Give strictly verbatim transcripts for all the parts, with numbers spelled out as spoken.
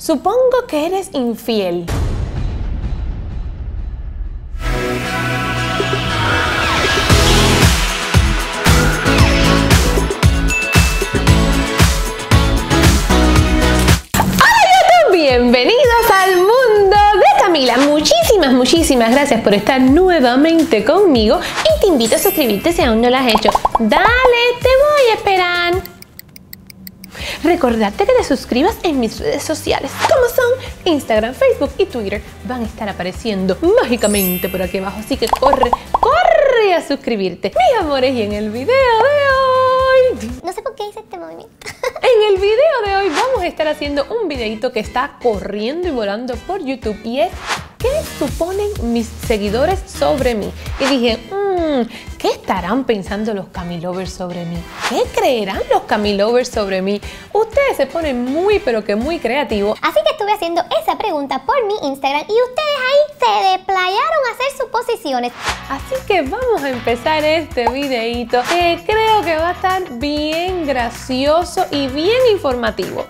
Supongo que eres infiel. Muchísimas, muchísimas gracias por estar nuevamente conmigo y te invito a suscribirte si aún no lo has hecho. Dale, te voy a esperar. Recordarte que te suscribas en mis redes sociales, como son Instagram, Facebook y Twitter. Van a estar apareciendo mágicamente por aquí abajo, así que corre, corre a suscribirte. Mis amores, y en el video de hoy... No sé por qué hice este movimiento. En el video de hoy vamos a estar haciendo un videito que está corriendo y volando por YouTube y es... ¿qué suponen mis seguidores sobre mí? Y dije, mmm, ¿qué estarán pensando los Camilovers sobre mí? ¿Qué creerán los Camilovers sobre mí? Ustedes se ponen muy, pero que muy creativos. Así que estuve haciendo esa pregunta por mi Instagram y ustedes ahí se desplayaron a hacer suposiciones. Así que vamos a empezar este videito que creo que va a estar bien gracioso y bien informativo.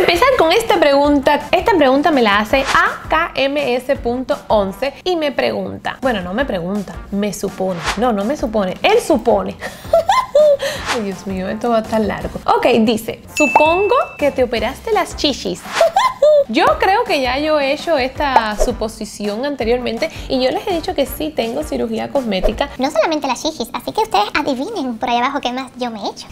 Empezar con esta pregunta. Esta pregunta me la hace A K M S punto once y me pregunta. Bueno, no me pregunta, me supone. No, no me supone, él supone. Ay, Dios mío, esto va a estar largo. Ok, dice, supongo que te operaste las chichis. Yo creo que ya yo he hecho esta suposición anteriormente y yo les he dicho que sí tengo cirugía cosmética. No solamente las chichis, así que ustedes adivinen por ahí abajo qué más yo me he hecho.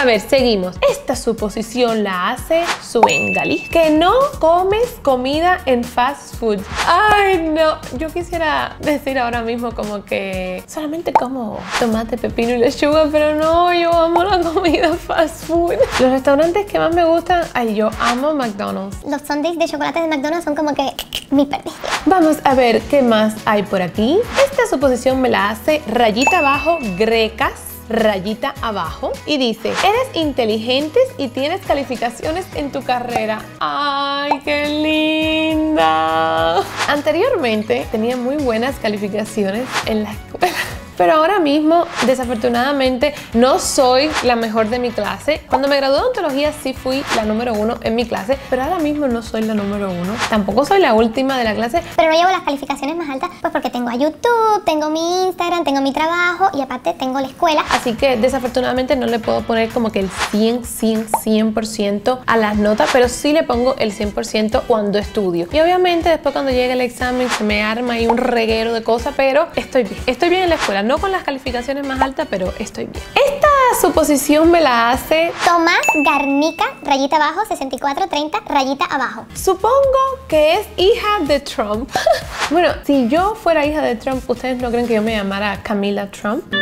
A ver, seguimos. Esta suposición la hace Suengali, que no comes comida en fast food. Ay, no. Yo quisiera decir ahora mismo como que solamente como tomate, pepino y lechuga, pero no, yo amo la comida fast food. Los restaurantes que más me gustan, ay, yo amo McDonald's. Los sundaes de chocolate de McDonald's son como que mi perdición. Vamos a ver qué más hay por aquí. Esta suposición me la hace rayita abajo Grecas, rayita abajo, y dice, eres inteligente y tienes calificaciones en tu carrera. ¡Ay, qué linda! Anteriormente tenía muy buenas calificaciones en la escuela. Pero ahora mismo, desafortunadamente, no soy la mejor de mi clase. Cuando me gradué de odontología sí fui la número uno en mi clase, pero ahora mismo no soy la número uno. Tampoco soy la última de la clase. Pero no llevo las calificaciones más altas, pues porque tengo a YouTube, tengo mi Instagram, tengo mi trabajo y aparte tengo la escuela. Así que desafortunadamente no le puedo poner como que el cien, cien, cien por ciento a las notas, pero sí le pongo el cien por ciento cuando estudio. Y obviamente después cuando llegue el examen se me arma ahí un reguero de cosas, pero estoy bien. Estoy bien en la escuela. No con las calificaciones más altas, pero estoy bien. Esta suposición me la hace Tomás Garnica, rayita abajo, sesenta y cuatro treinta, rayita abajo. Supongo que es hija de Trump. Bueno, si yo fuera hija de Trump, ¿ustedes no creen que yo me llamara Camila Trump?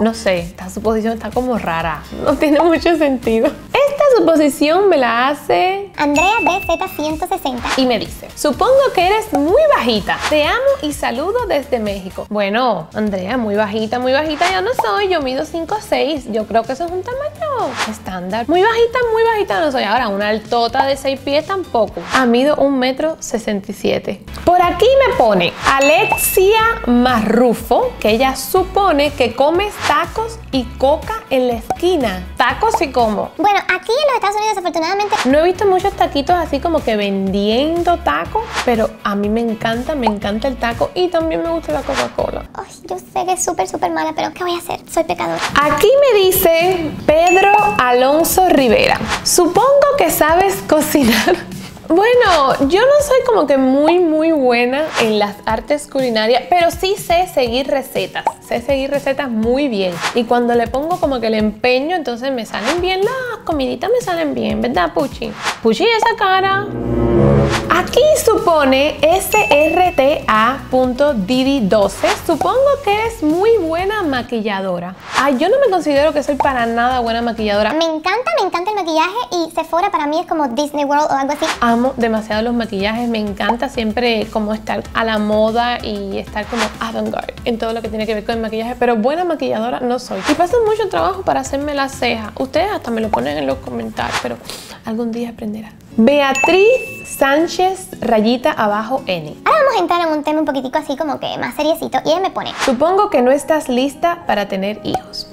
No sé, esta suposición está como rara. No tiene mucho sentido. Esta suposición me la hace Andrea D Z ciento sesenta y me dice, supongo que eres muy bajita, te amo y saludo desde México. Bueno, Andrea, muy bajita, muy bajita yo no soy, yo mido cinco seis, yo creo que eso es un tamaño estándar. Muy bajita, muy bajita no soy. Ahora, una altota de seis pies tampoco. Ah, mido un metro sesenta y siete. Por aquí me pone Alexia Marrufo, que ella supone que comes tacos y coca en la esquina. ¿Tacos y cómo? Bueno, aquí en los Estados Unidos desafortunadamente no he visto muchos taquitos así como que vendiendo tacos, pero a mí me encanta, me encanta el taco y también me gusta la Coca-Cola. Ay, yo sé que es súper, súper mala, pero ¿qué voy a hacer? Soy pecadora. Aquí me dice Pedro Alonso Rivera, supongo que sabes cocinar. Bueno, yo no soy como que muy, muy buena en las artes culinarias, pero sí sé seguir recetas. Sé seguir recetas muy bien. Y cuando le pongo como que el empeño, entonces me salen bien las comiditas, me salen bien, ¿verdad, Puchi? Puchi, esa cara... Aquí supone S R T A punto Didi doce, supongo que eres muy buena maquilladora. Ay, yo no me considero que soy para nada buena maquilladora. Me encanta, me encanta el maquillaje y Sephora para mí es como Disney World o algo así. Amo demasiado los maquillajes, me encanta siempre como estar a la moda y estar como avant-garde en todo lo que tiene que ver con el maquillaje, pero buena maquilladora no soy. Y paso mucho trabajo para hacerme las cejas. Ustedes hasta me lo ponen en los comentarios, pero algún día aprenderán. Beatriz Sánchez, rayita abajo N. Ahora vamos a entrar en un tema un poquitico así como que más seriecito y ella me pone: supongo que no estás lista para tener hijos.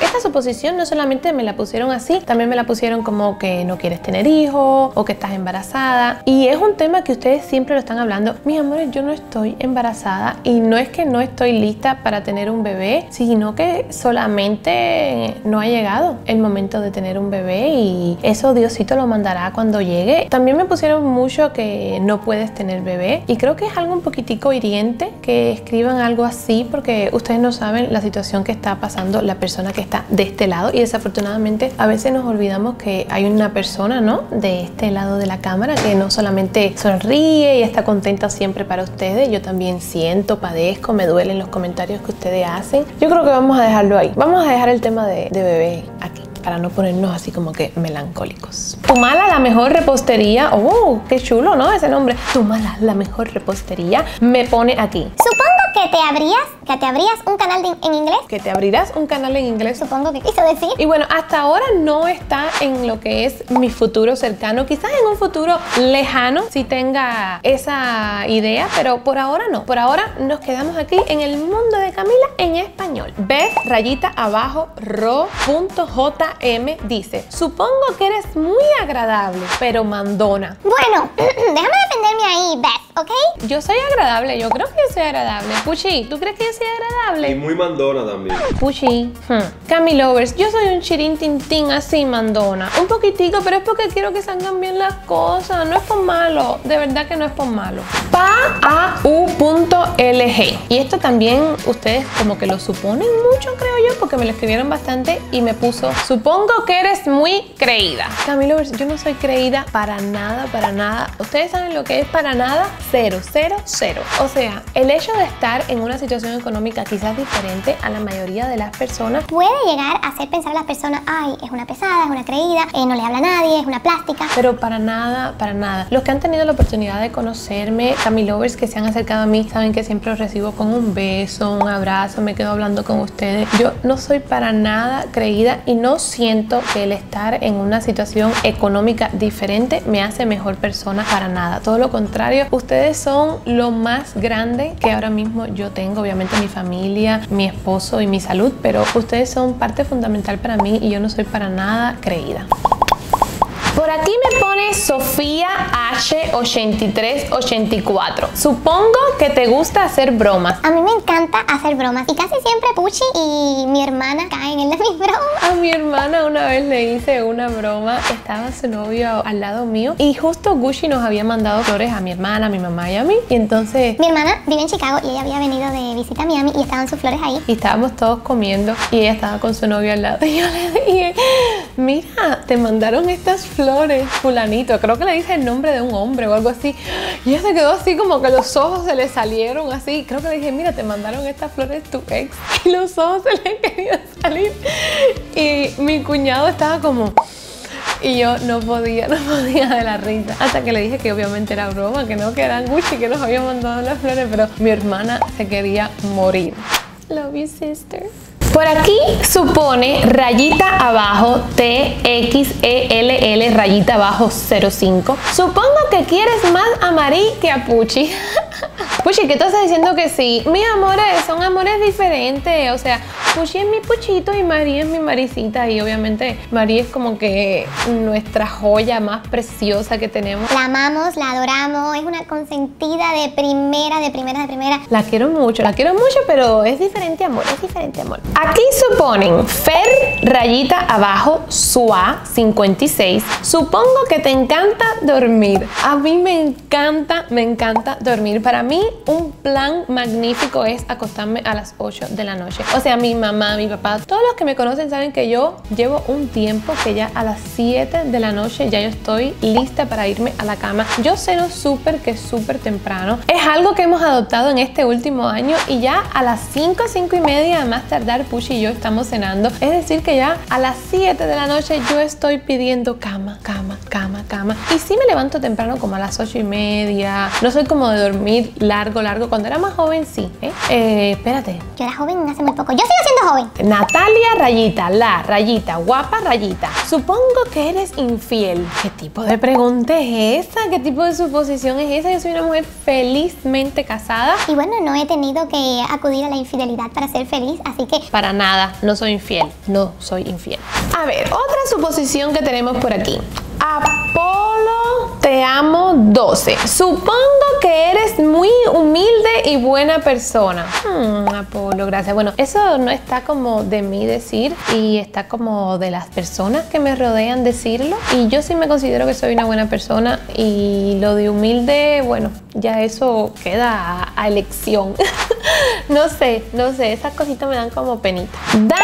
Esta suposición no solamente me la pusieron así, también me la pusieron como que no quieres tener hijos o que estás embarazada. Y es un tema que ustedes siempre lo están hablando. Mis amores, yo no estoy embarazada y no es que no estoy lista para tener un bebé, sino que solamente no ha llegado el momento de tener un bebé y eso Diosito lo mandará cuando llegue. También me pusieron mucho que no puedes tener bebé y creo que es algo un poquitico hiriente que escriban algo así porque ustedes no saben la situación que está pasando la persona que está de este lado y desafortunadamente a veces nos olvidamos que hay una persona, ¿no?, de este lado de la cámara que no solamente sonríe y está contenta siempre para ustedes. Yo también siento, padezco, me duelen los comentarios que ustedes hacen. Yo creo que vamos a dejarlo ahí. Vamos a dejar el tema de, de bebé aquí para no ponernos así como que melancólicos. Tumala, la mejor repostería. Oh, qué chulo, ¿no? Ese nombre. Tumala, la mejor repostería. Me pone aquí: supongo que te abrías, que te abrías un canal de, en inglés. Que te abrirás un canal en inglés. Supongo que quiso decir. Y bueno, hasta ahora no está en lo que es mi futuro cercano. Quizás en un futuro lejano si tenga esa idea, pero por ahora no. Por ahora nos quedamos aquí en el mundo de Camila en español. Ves, rayita abajo, ro punto j m dice: supongo que eres muy agradable, pero mandona. Bueno, déjame defenderme ahí, Beth, ¿ok? Yo soy agradable, yo creo que yo soy agradable. Puchi, ¿tú crees que yo soy agradable? Y muy mandona también. Puchi. hmm. Camilovers, yo soy un chirín tintín así mandona. Un poquitico, pero es porque quiero que salgan bien las cosas. No es por malo, de verdad que no es por malo. P A U punto L G. Y esto también ustedes como que lo suponen mucho, creo yo, porque me lo escribieron bastante y me puso: supongo que eres muy creída. Camilovers, yo no soy creída para nada, para nada. Ustedes saben lo que es para nada. Cero, cero, cero. O sea, el hecho de estar en una situación económica quizás diferente a la mayoría de las personas puede llegar a hacer pensar a las personas: ay, es una pesada, es una creída, eh, no le habla a nadie, es una plástica. Pero para nada, para nada. Los que han tenido la oportunidad de conocerme, Camilovers que se han acercado a mí, saben que siempre los recibo con un beso, un abrazo, me quedo hablando con ustedes. Yo no soy para nada creída y no siento que el estar en una situación económica diferente me hace mejor persona, para nada. Todo lo contrario, ustedes son lo más grande que ahora mismo yo tengo. Obviamente mi familia, mi esposo y mi salud, pero ustedes son parte fundamental para mí y yo no soy para nada creída. Por aquí me pone Sofía H ochenta y tres ochenta y cuatro. Supongo que te gusta hacer bromas. A mí me encanta hacer bromas y casi siempre Puchi y mi hermana caen en las mis bromas. A mi hermana una vez le hice una broma. Estaba su novio al lado mío y justo Gucci nos había mandado flores a mi hermana, a mi mamá y a mí. Y entonces mi hermana vive en Chicago y ella había venido de visita a Miami y estaban sus flores ahí. Y estábamos todos comiendo y ella estaba con su novio al lado. Y yo le dije: mira, te mandaron estas flores. Flores, fulanito, creo que le dice el nombre de un hombre o algo así. Y ella se quedó así como que los ojos se le salieron así. Creo que le dije: mira, te mandaron estas flores tu ex. Y los ojos se le querían salir. Y mi cuñado estaba como... Y yo no podía, no podía de la risa. Hasta que le dije que obviamente era broma, que no, que eran Gucci, que nos había mandado las flores. Pero mi hermana se quería morir. Love you, sister. Por aquí supone rayita abajo T X E L L rayita abajo cero cinco. Supongo que quieres más a Marí que a Puchi. Puchi, ¿qué tú estás diciendo que sí? Mis amores son amores diferentes. O sea, Puchi es mi Puchito y Marí es mi Maricita. Y obviamente Marí es como que nuestra joya más preciosa que tenemos. La amamos, la adoramos. Es una consentida de primera, de primera, de primera. La quiero mucho, la quiero mucho, pero es diferente amor, es diferente amor. Aquí suponen Fer, rayita abajo, Sua, cincuenta y seis. Supongo que te encanta dormir. A mí me encanta, me encanta dormir. Para mí, un plan magnífico es acostarme a las ocho de la noche. O sea, mi mamá, mi papá, todos los que me conocen saben que yo llevo un tiempo que ya a las siete de la noche ya yo estoy lista para irme a la cama. Yo ceno súper, que súper temprano. Es algo que hemos adoptado en este último año y ya a las cinco, cinco y media más tardar, Puchi y yo estamos cenando. Es decir que ya a las siete de la noche yo estoy pidiendo cama, cama, cama, cama. Y sí me levanto temprano como a las ocho y media. No soy como de dormir largo, largo. Cuando era más joven, sí. ¿eh? Eh, espérate. Yo era joven hace muy poco. Yo sigo siendo siendo joven. Natalia Rayita, la Rayita, guapa Rayita. Supongo que eres infiel. ¿Qué tipo de pregunta es esa? ¿Qué tipo de suposición es esa? Yo soy una mujer felizmente casada. Y bueno, no he tenido que acudir a la infidelidad para ser feliz, así que... Para nada, no soy infiel. No soy infiel. A ver, otra suposición que tenemos por aquí. Apolo, te amo doce. Supongo que eres muy humilde y buena persona. Hmm, Apolo, gracias. Bueno, eso no está como de mí decir y está como de las personas que me rodean decirlo. Y yo sí me considero que soy una buena persona y lo de humilde, bueno, ya eso queda a, a elección. No sé, no sé, esas cositas me dan como penita. Dana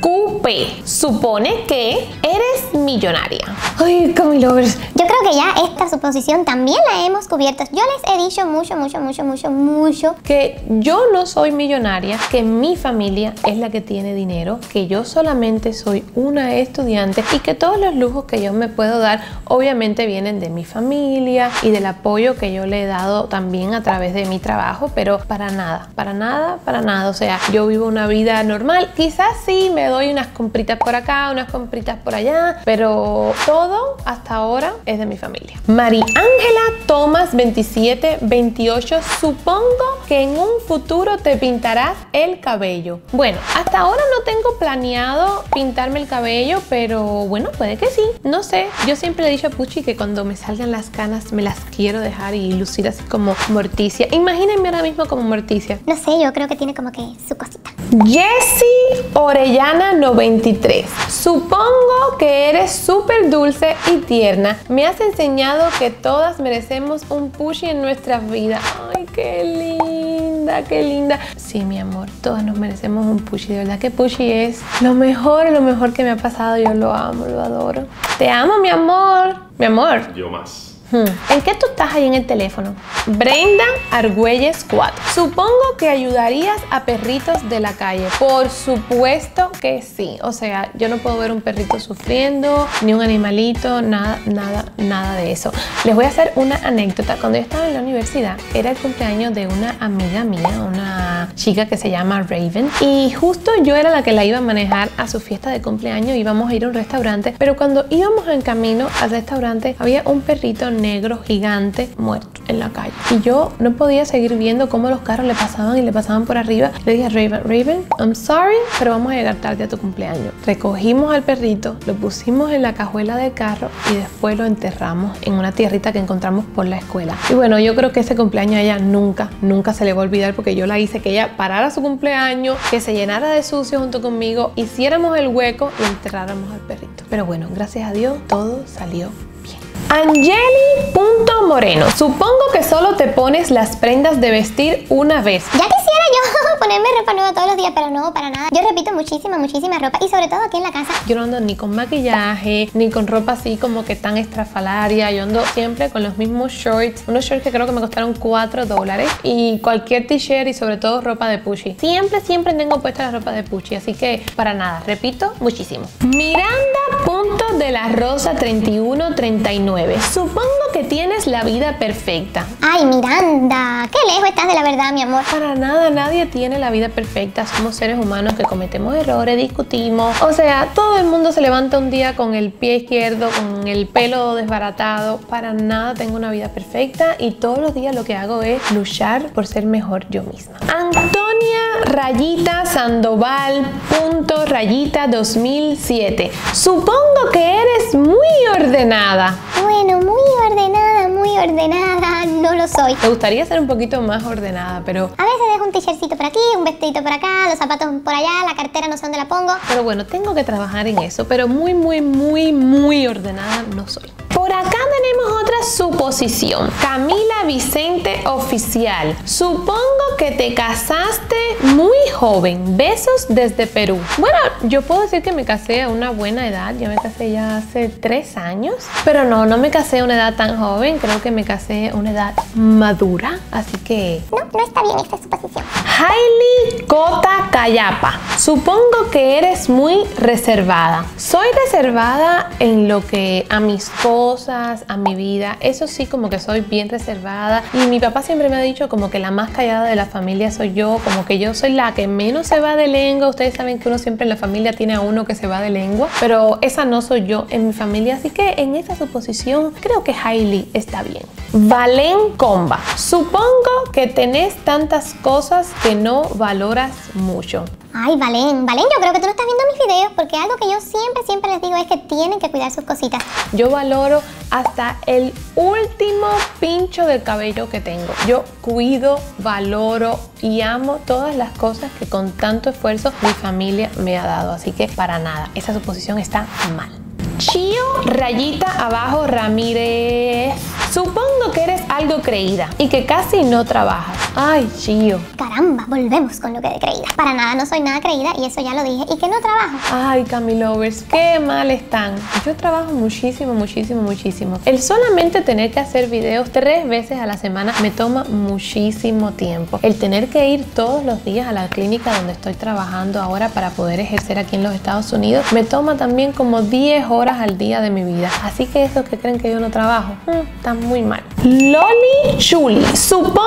Coupé, supone que eres millonaria. Ay, Camilovers. Yo creo que ya esta suposición también la hemos cubierto. Yo les he dicho mucho, mucho, mucho, mucho, mucho que yo no soy millonaria, que mi familia es la que tiene dinero, que yo solamente soy una estudiante y que todos los lujos que yo me puedo dar obviamente vienen de mi familia y del apoyo que yo le he dado también a través de mi trabajo, pero para nada, para nada, para nada. O sea, yo vivo una vida normal. Quizás sí me doy unas compritas por acá, unas compritas por allá, pero todo hasta ahora es de mi familia. María Ángela Tomás, veintisiete, veintiocho. Supongo que en un futuro te pintarás el cabello. Bueno, hasta ahora no tengo planeado pintarme el cabello, pero bueno, puede que sí. No sé. Yo siempre le he dicho a Puchi que cuando me salgan las canas me las quiero dejar y lucir así como Morticia. Imagínenme ahora mismo como Morticia. No sé, yo creo que tiene como que su cosita. Jessie Orellana, noventa y tres. Supongo que eres súper dulce y tierna. Me has enseñado que todas merecemos un puchi en nuestras vidas. Ay, qué linda, qué linda. Sí, mi amor, todas nos merecemos un puchi. De verdad que puchi es lo mejor, lo mejor que me ha pasado. Yo lo amo, lo adoro. Te amo, mi amor. Mi amor. Yo más. Hmm. ¿En qué tú estás ahí en el teléfono? Brenda Argüelles cuatro. Supongo que ayudarías a perritos de la calle. Por supuesto que sí. O sea, yo no puedo ver un perrito sufriendo, ni un animalito, nada, nada, nada de eso. Les voy a hacer una anécdota. Cuando yo estaba en la universidad, era el cumpleaños de una amiga mía, una chica que se llama Raven. Y justo yo era la que la iba a manejar a su fiesta de cumpleaños. Íbamos a ir a un restaurante, pero cuando íbamos en camino al restaurante, había un perrito negro gigante muerto en la calle y yo no podía seguir viendo cómo los carros le pasaban y le pasaban por arriba. Le dije a Raven, Raven, I'm sorry, pero vamos a llegar tarde a tu cumpleaños. Recogimos al perrito, lo pusimos en la cajuela del carro y después lo enterramos en una tierrita que encontramos por la escuela. Y bueno, yo creo que ese cumpleaños a ella nunca, nunca se le va a olvidar porque yo la hice que ella parara su cumpleaños, que se llenara de sucio junto conmigo, hiciéramos el hueco y enterráramos al perrito. Pero bueno, gracias a Dios todo salió bien. Angeli.moreno. Supongo que solo te pones las prendas de vestir una vez. Ya quisiera yo ponerme ropa nueva todos los días, pero no, para nada. Yo repito muchísima, muchísima ropa y sobre todo aquí en la casa. Yo no ando ni con maquillaje, ni con ropa así como que tan estrafalaria. Yo ando siempre con los mismos shorts. Unos shorts que creo que me costaron cuatro dólares. Y cualquier t-shirt y sobre todo ropa de Puchi. Siempre, siempre tengo puesta la ropa de Puchi. Así que para nada, repito muchísimo. Miranda.de la Rosa treinta y uno, treinta y nueve. Supongo que tienes la vida perfecta. Ay, Miranda, qué lejos estás de la verdad, mi amor. Para nada, nadie tiene la vida perfecta. Somos seres humanos que cometemos errores, discutimos. O sea, todo el mundo se levanta un día con el pie izquierdo, con el pelo desbaratado. Para nada tengo una vida perfecta y todos los días lo que hago es luchar por ser mejor yo misma. Antonia Rayita Sandoval punto Rayita dos mil siete. Supongo que eres muy ordenada. Bueno, muy ordenada, muy ordenada, no lo soy. Me gustaría ser un poquito más ordenada, pero... A veces dejo un t-shirtcito por aquí, un vestidito por acá, los zapatos por allá, la cartera no sé dónde la pongo. Pero bueno, tengo que trabajar en eso, pero muy, muy, muy, muy ordenada no soy. Por acá tenemos otra suposición. Camila Vicente Oficial. Supongo que te casaste muy joven. Besos desde Perú. Bueno, yo puedo decir que me casé a una buena edad. Yo me casé ya hace tres años. Pero no, no me casé a una edad tan joven. Creo que me casé a una edad madura. Así que... No, no está bien esta suposición. Hailey Cota Callapa. Supongo que eres muy reservada. Soy reservada en lo que a mis cosas, a mi vida. Eso sí, como que soy bien reservada. Y mi papá siempre me ha dicho como que la más callada de la familia soy yo. Como que yo soy la que menos se va de lengua. Ustedes saben que uno siempre en la familia tiene a uno que se va de lengua. Pero esa no soy yo en mi familia. Así que en esa suposición creo que Hailey está bien. Valen Comba. Supongo que tenés tantas cosas que no valoras mucho. Ay, Valen, Valen, yo creo que tú no estás viendo mis videos porque algo que yo siempre, siempre les digo es que tienen que cuidar sus cositas. Yo valoro hasta el último pincho del cabello que tengo. Yo cuido, valoro y amo todas las cosas que con tanto esfuerzo mi familia me ha dado. Así que para nada, esa suposición está mal. Chío, rayita abajo, Ramírez. Supongo que eres algo creída y que casi no trabajas. Ay, Chío. Caramba, volvemos con lo que de creída. Para nada, no soy nada creída y eso ya lo dije. Y que no trabajo. Ay, Camilovers, qué mal están. Yo trabajo muchísimo, muchísimo, muchísimo. El solamente tener que hacer videos tres veces a la semana me toma muchísimo tiempo. El tener que ir todos los días a la clínica donde estoy trabajando ahora para poder ejercer aquí en los Estados Unidos me toma también como diez horas al día de mi vida. Así que esos que creen que yo no trabajo, hmm, también muy mal. Loli Chuli. Supongo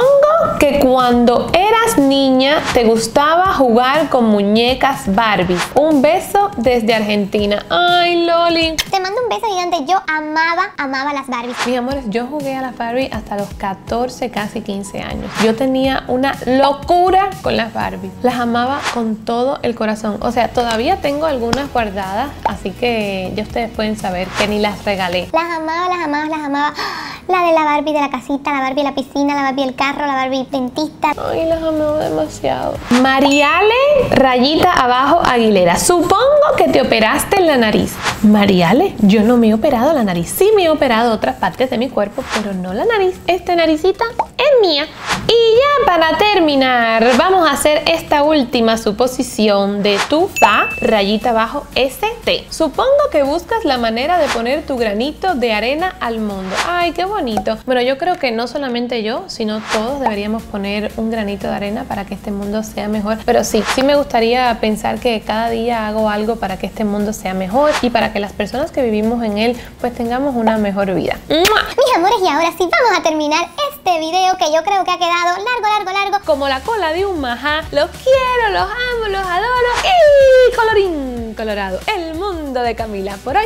que cuando eras niña te gustaba jugar con muñecas Barbie. Un beso desde Argentina. Ay, Loli. Te mando un beso gigante. Yo amaba, amaba las Barbies. Mis amores, yo jugué a las Barbie hasta los catorce, casi quince años. Yo tenía una locura con las Barbies. Las amaba con todo el corazón. O sea, todavía tengo algunas guardadas, así que ya ustedes pueden saber que ni las regalé. Las amaba, las amaba, las amaba. La de la Barbie de la casita, la Barbie de la piscina, la Barbie del carro, la Barbie dentista. Ay, las amo demasiado. Mariale, rayita abajo, Aguilera. Supongo que te operaste en la nariz. Mariale, yo no me he operado la nariz. Sí me he operado otras partes de mi cuerpo, pero no la nariz. Esta naricita es mía. Y ya para terminar, vamos a hacer esta última suposición de tu fa, rayita abajo, st. Supongo que buscas la manera de poner tu granito de arena al mundo. Ay, qué bonito. Bueno, yo creo que no solamente yo, sino todos deberíamos poner un granito de arena para que este mundo sea mejor. Pero sí, sí me gustaría pensar que cada día hago algo para que este mundo sea mejor y para que las personas que vivimos en él, pues tengamos una mejor vida. ¡Mua! Mis amores, y ahora sí vamos a terminar este video que yo creo que ha quedado largo, largo, largo. Como la cola de un majá. Los quiero, los amo, los adoro. Y colorín colorado, el mundo de Camila por hoy